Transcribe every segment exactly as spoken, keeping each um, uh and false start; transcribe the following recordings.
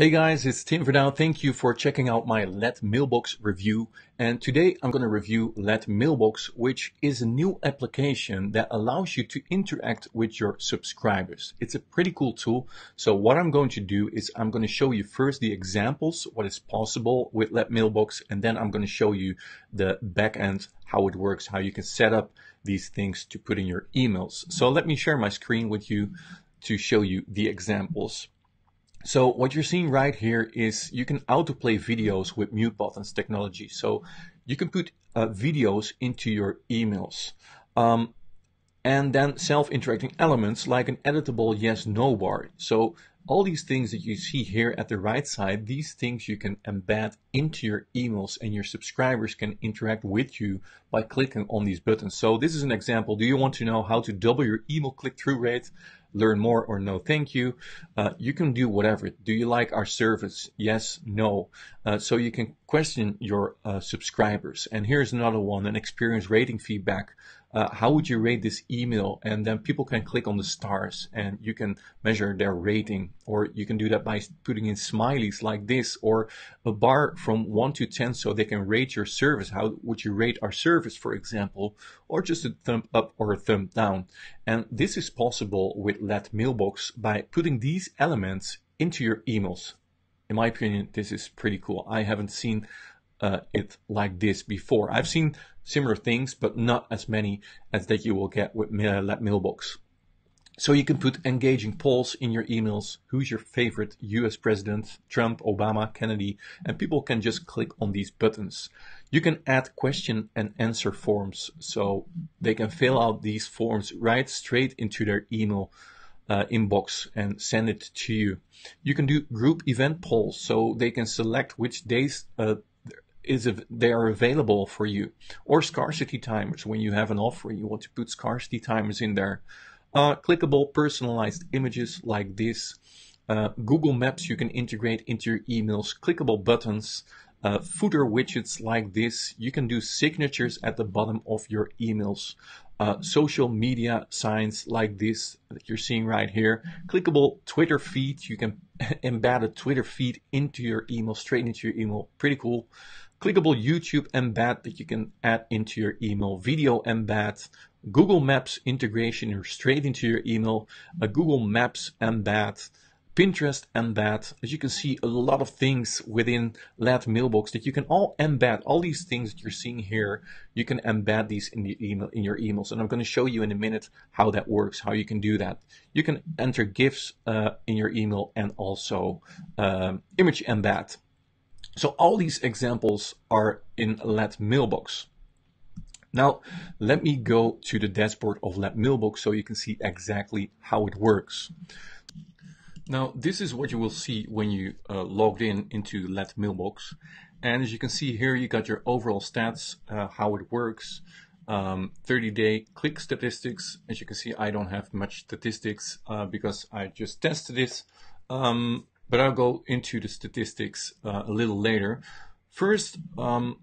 Hey guys, it's Tim Verdouw. Thank you for checking out my LetMailBox review. And today I'm going to review LetMailBox, which is a new application that allows you to interact with your subscribers. It's a pretty cool tool. So what I'm going to do is I'm going to show you first the examples, what is possible with LetMailBox, and then I'm going to show you the back end, how it works, how you can set up these things to put in your emails. So let me share my screen with you to show you the examples. So what you're seeing right here is you can autoplay videos with mute buttons technology. So you can put uh, videos into your emails. Um, and then self-interacting elements like an editable yes-no bar. So all these things that you see here at the right side, these things you can embed into your emails and your subscribers can interact with you by clicking on these buttons. So this is an example. Do you want to know how to double your email click-through rate? Learn more or no thank you. Uh, you can do whatever. Do you like our service? Yes, no. Uh, so you can question your uh, subscribers. And here's another one, an experience rating feedback. Uh, how would you rate this email? And then people can click on the stars and you can measure their rating. Or you can do that by putting in smileys like this or a bar from one to ten so they can rate your service. How would you rate our service, for example? Or just a thumb up or a thumb down. And this is possible with LetMailBox by putting these elements into your emails. In my opinion, this is pretty cool. I haven't seen uh, it like this before. I've seen similar things, but not as many as that you will get with LetMailBox. So you can put engaging polls in your emails. Who's your favorite U S president? Trump, Obama, Kennedy, and people can just click on these buttons. You can add question and answer forms, so they can fill out these forms right straight into their email uh, inbox and send it to you. You can do group event polls, so they can select which days uh, is if they are available for you. Or scarcity timers, when you have an offer, you want to put scarcity timers in there. Uh, clickable personalized images like this, uh, Google Maps you can integrate into your emails, clickable buttons, uh, footer widgets like this. You can do signatures at the bottom of your emails, uh, social media signs like this that you're seeing right here, clickable Twitter feed. You can embed a Twitter feed into your email, straight into your email. Pretty cool. Clickable YouTube embed that you can add into your email, video embed, Google Maps integration or straight into your email, a Google Maps embed, Pinterest embed. As you can see, a lot of things within LetMailBox that you can all embed. All these things that you're seeing here, you can embed these in the email in your emails, and I'm going to show you in a minute how that works, how you can do that. You can enter GIFs uh, in your email and also um, image embed. So all these examples are in LetMailBox. Now, let me go to the dashboard of LetMailBox so you can see exactly how it works. Now, this is what you will see when you uh, logged in into LetMailBox. And as you can see here, you got your overall stats, uh, how it works, thirty day um, click statistics. As you can see, I don't have much statistics uh, because I just tested this, um, but I'll go into the statistics uh, a little later. First, um,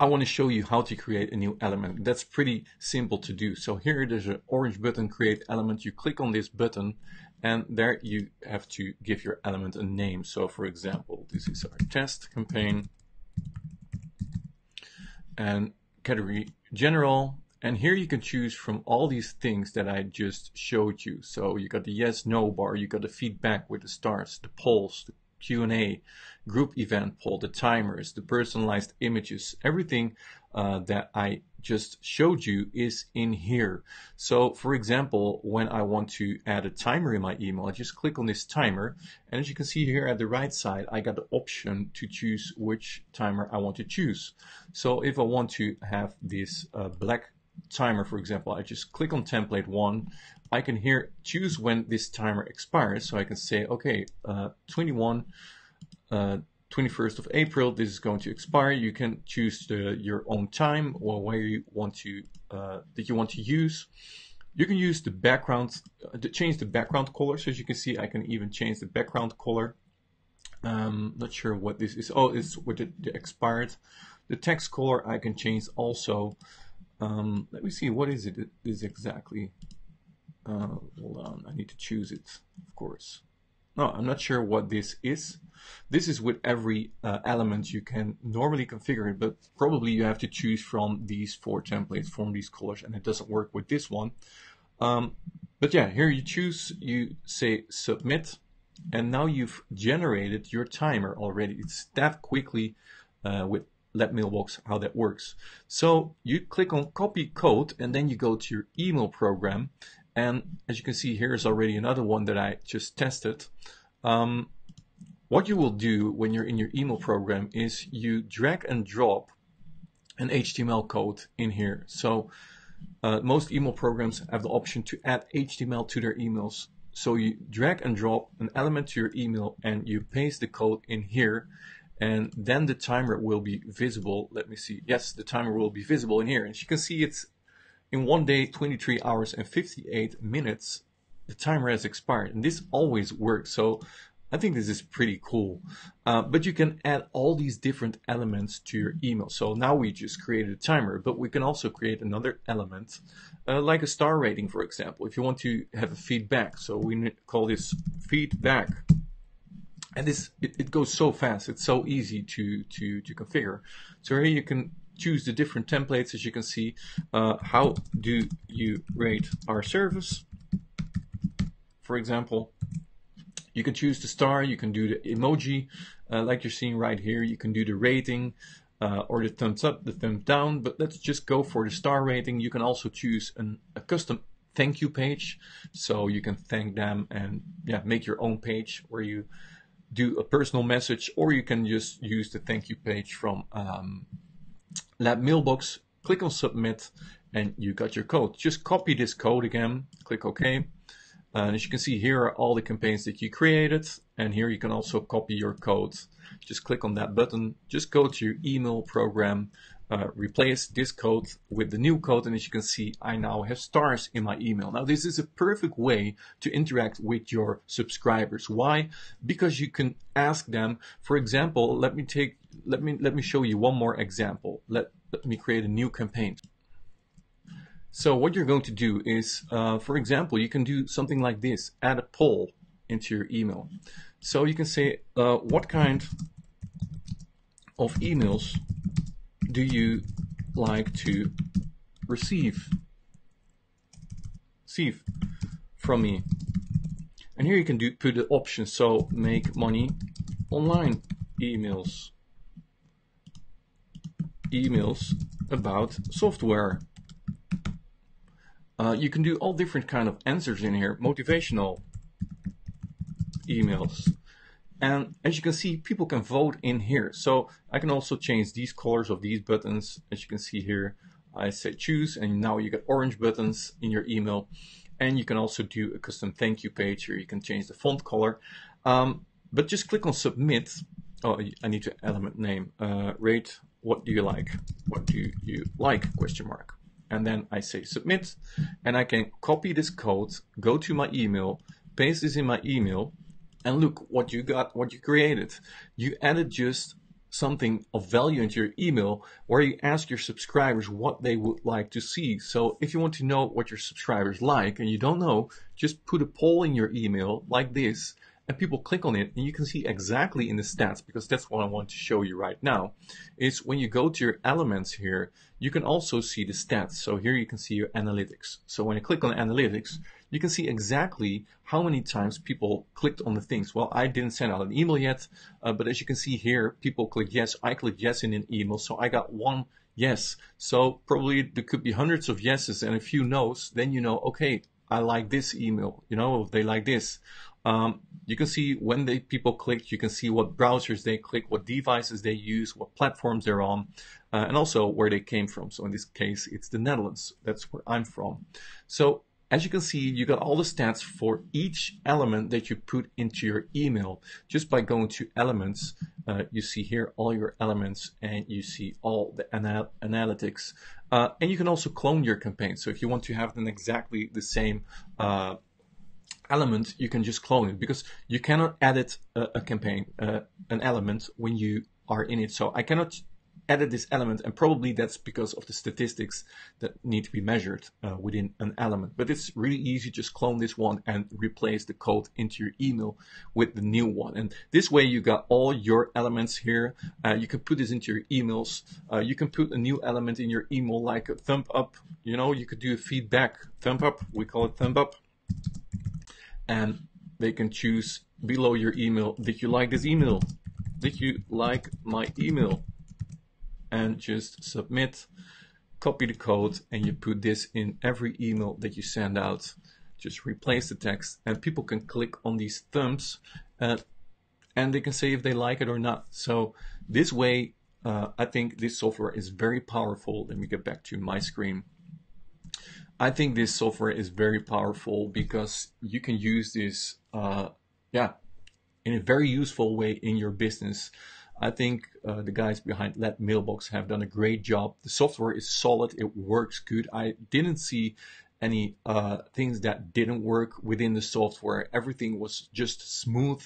I want to show you how to create a new element. That's pretty simple to do. So here there's an orange button, create element. You click on this button and there you have to give your element a name. So for example, this is our test campaign and category general. And here you can choose from all these things that I just showed you. So you got the yes, no bar, you got the feedback with the stars, the polls, the Q and A, group event poll, the timers, the personalized images, everything uh, that I just showed you is in here. So for example, when I want to add a timer in my email, I just click on this timer. And as you can see here at the right side, I got the option to choose which timer I want to choose. So if I want to have this uh, black timer, for example, I just click on template one. I can here choose when this timer expires. So I can say, okay, uh, twenty-first of April, this is going to expire. You can choose the, your own time or where you want to, uh, that you want to use. You can use the background, uh, to change the background color. So as you can see, I can even change the background color. Um, not sure what this is. Oh, it's with the, the expired. The text color I can change also. Um, let me see, what is it is exactly? Uh, hold on, I need to choose it, of course. No, I'm not sure what this is. This is with every uh, element you can normally configure it, but probably you have to choose from these four templates, from these colors, and it doesn't work with this one. Um, but yeah, here you choose, you say submit, and now you've generated your timer already. It's that quickly uh, with LetMailBox how that works. So you click on copy code and then you go to your email program. And as you can see, here's already another one that I just tested. Um, what you will do when you're in your email program is you drag and drop an H T M L code in here. So uh, most email programs have the option to add H T M L to their emails. So you drag and drop an element to your email and you paste the code in here. And then the timer will be visible. Let me see. Yes, the timer will be visible in here. And you can see it's in one day, twenty-three hours and fifty-eight minutes, the timer has expired. And this always works. So I think this is pretty cool. Uh, but you can add all these different elements to your email. So now we just created a timer, but we can also create another element, uh, like a star rating, for example, if you want to have a feedback. So we call this feedback. And this, it, it goes so fast. It's so easy to, to, to configure. So here you can choose the different templates, as you can see. Uh, how do you rate our service? For example, you can choose the star, you can do the emoji, uh, like you're seeing right here. You can do the rating uh, or the thumbs up, the thumbs down, but let's just go for the star rating. You can also choose an, a custom thank you page. So you can thank them and yeah, make your own page where you do a personal message, or you can just use the thank you page from um, LetMailBox. Click on submit and you got your code. Just copy this code again, click OK. And as you can see, here are all the campaigns that you created. And here you can also copy your code. Just click on that button. Just go to your email program, uh, replace this code with the new code. And as you can see, I now have stars in my email. Now, this is a perfect way to interact with your subscribers. Why? Because you can ask them, for example, let me take, let me, let me show you one more example. Let, let me create a new campaign. So what you're going to do is, uh, for example, you can do something like this, add a poll into your email. So you can say, uh, what kind of emails do you like to receive, receive from me? And here you can do put the options, so make money online emails, emails about software. Uh, you can do all different kind of answers in here, motivational emails. And as you can see, people can vote in here. So I can also change these colors of these buttons. As you can see here, I say choose, and now you get orange buttons in your email. And you can also do a custom thank you page here. You can change the font color, um, but just click on submit. Oh, I need to element name, uh, rate. What do you like? What do you like? Question mark. And then I say submit, and I can copy this code, go to my email, paste this in my email, and look what you got, what you created. You added just something of value into your email where you ask your subscribers what they would like to see. So if you want to know what your subscribers like and you don't know, just put a poll in your email like this, and people click on it, and you can see exactly in the stats, because that's what I want to show you right now, is when you go to your elements here, you can also see the stats. So here you can see your analytics. So when I click on analytics, you can see exactly how many times people clicked on the things. Well, I didn't send out an email yet, uh, but as you can see here, people click yes. I clicked yes in an email, so I got one yes. So probably there could be hundreds of yeses and a few no's, then you know, okay, I like this email, you know, they like this. Um, you can see when they people click, you can see what browsers they click, what devices they use, what platforms they're on, uh, and also where they came from. So in this case, it's the Netherlands. That's where I'm from. So as you can see, you got all the stats for each element that you put into your email. Just by going to elements, uh, you see here all your elements, and you see all the anal analytics. Uh, and you can also clone your campaign. So if you want to have them exactly the same uh, element, you can just clone it, because you cannot edit a, a campaign, uh, an element when you are in it. So I cannot added this element, and probably that's because of the statistics that need to be measured uh, within an element. But it's really easy, just clone this one and replace the code into your email with the new one. And this way you got all your elements here. Uh, you can put this into your emails. Uh, you can put a new element in your email like a thumb up. You know, you could do a feedback thumb up. We call it thumb up. And they can choose below your email, did you like this email? Did you like my email? And just submit, copy the code, and you put this in every email that you send out. Just replace the text, and people can click on these thumbs uh, and they can say if they like it or not. So this way, uh, I think this software is very powerful. Let me get back to my screen. I think this software is very powerful because you can use this uh, yeah, in a very useful way in your business. I think uh, the guys behind LetMailBox have done a great job. The software is solid. It works good. I didn't see any uh, things that didn't work within the software. Everything was just smooth,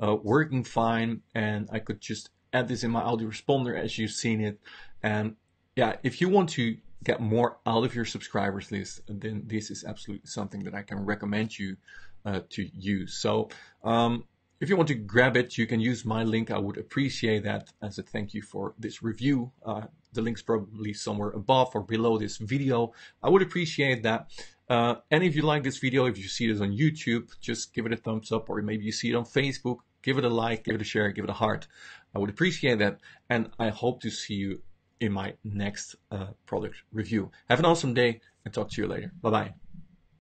uh, working fine. And I could just add this in my autoresponder as you've seen it. And yeah, if you want to get more out of your subscribers list, then this is absolutely something that I can recommend you uh, to use. So, um, if you want to grab it, you can use my link. I would appreciate that as a thank you for this review. Uh, the link's probably somewhere above or below this video. I would appreciate that. Uh, and if you like this video, if you see this on YouTube, just give it a thumbs up, or maybe you see it on Facebook, give it a like, give it a share, give it a heart. I would appreciate that. And I hope to see you in my next uh, product review. Have an awesome day and talk to you later. Bye-bye.